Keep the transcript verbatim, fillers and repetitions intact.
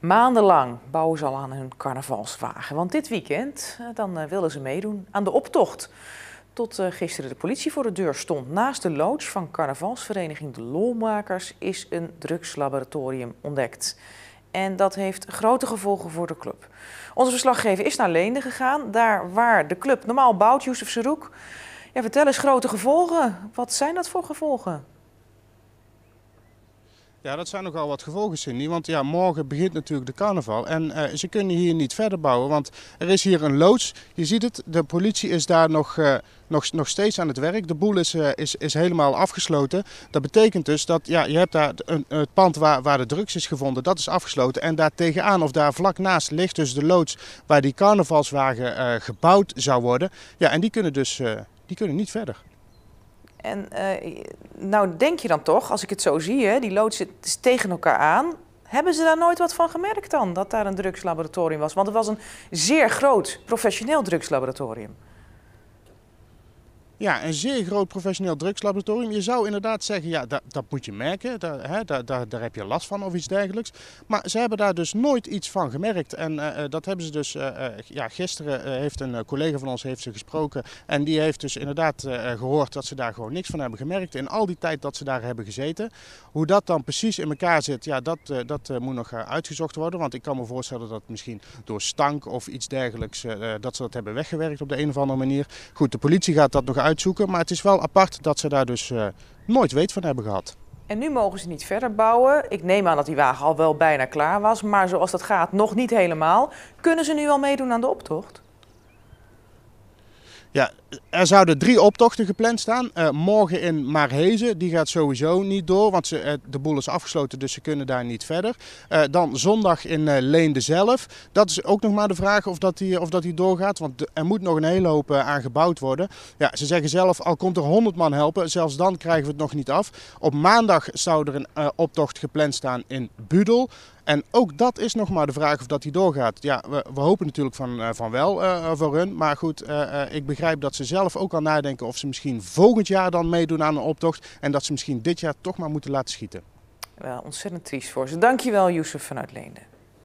Maandenlang bouwen ze al aan hun carnavalswagen, want dit weekend dan wilden ze meedoen aan de optocht. Tot gisteren de politie voor de deur stond. Naast de loods van carnavalsvereniging De Lolmakers is een drugslaboratorium ontdekt. En dat heeft grote gevolgen voor de club. Onze verslaggever is naar Leende gegaan, daar waar de club normaal bouwt, Jozef Zeroek. Ja, vertel eens, grote gevolgen. Wat zijn dat voor gevolgen? Ja, dat zijn nogal wat gevolgen, Cindy, want ja, morgen begint natuurlijk de carnaval en uh, ze kunnen hier niet verder bouwen, want er is hier een loods. Je ziet het, de politie is daar nog, uh, nog, nog steeds aan het werk. De boel is, uh, is, is helemaal afgesloten. Dat betekent dus dat ja, je hebt daar een, het pand waar, waar de drugs is gevonden, dat is afgesloten. En daar tegenaan of daar vlak naast ligt dus de loods waar die carnavalswagen uh, gebouwd zou worden. Ja, en die kunnen dus uh, die kunnen niet verder. En uh, nou denk je dan toch, als ik het zo zie, hè, die loods is tegen elkaar aan. Hebben ze daar nooit wat van gemerkt dan, dat daar een drugslaboratorium was? Want het was een zeer groot professioneel drugslaboratorium. Ja, een zeer groot professioneel drugslaboratorium. Je zou inderdaad zeggen, ja, dat, dat moet je merken, daar, hè, daar, daar, daar heb je last van of iets dergelijks. Maar ze hebben daar dus nooit iets van gemerkt. En uh, dat hebben ze dus, uh, ja, gisteren uh, heeft een collega van ons heeft ze gesproken. En die heeft dus inderdaad uh, gehoord dat ze daar gewoon niks van hebben gemerkt. In al die tijd dat ze daar hebben gezeten. Hoe dat dan precies in elkaar zit, ja, dat, uh, dat uh, moet nog uh, uitgezocht worden. Want ik kan me voorstellen dat misschien door stank of iets dergelijks, uh, dat ze dat hebben weggewerkt op de een of andere manier. Goed, de politie gaat dat nog uit. Uitzoeken, maar het is wel apart dat ze daar dus uh, nooit weet van hebben gehad. En nu mogen ze niet verder bouwen. Ik neem aan dat die wagen al wel bijna klaar was, maar zoals dat gaat nog niet helemaal. Kunnen ze nu al meedoen aan de optocht? Ja, er zouden drie optochten gepland staan. Uh, morgen in Maarheze, die gaat sowieso niet door, want ze, uh, de boel is afgesloten, dus ze kunnen daar niet verder. Uh, dan zondag in uh, Leende zelf. Dat is ook nog maar de vraag of dat die, of dat die doorgaat, want de, er moet nog een hele hoop uh, aan gebouwd worden. Ja, ze zeggen zelf, al komt er honderd man helpen, zelfs dan krijgen we het nog niet af. Op maandag zou er een uh, optocht gepland staan in Budel. En ook dat is nog maar de vraag of dat die doorgaat. Ja, we, we hopen natuurlijk van, uh, van wel uh, voor hun, maar goed, uh, uh, ik begrijp dat ze zelf ook al nadenken of ze misschien volgend jaar dan meedoen aan een optocht. En dat ze misschien dit jaar toch maar moeten laten schieten. Wel, ontzettend triest voor ze. Dankjewel, Jozef vanuit Leende.